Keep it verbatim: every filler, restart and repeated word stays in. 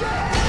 Yeah!